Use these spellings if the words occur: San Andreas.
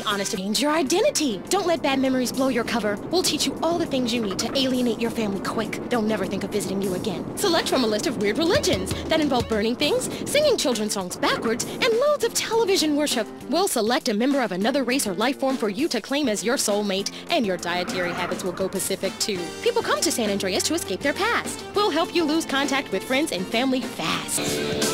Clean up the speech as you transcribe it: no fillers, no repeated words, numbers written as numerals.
be honest. Change your identity. Don't let bad memories blow your cover. We'll teach you all the things you need to alienate your family quick. They'll never think of visiting you again. Select from a list of weird religions that involve burning things, singing children's songs backwards, and loads of television worship. We'll select a member of another race or life form for you to claim as your soulmate, and your dietary habits will go Pacific too. People come to San Andreas to escape their past. We'll help you lose contact with friends and family fast.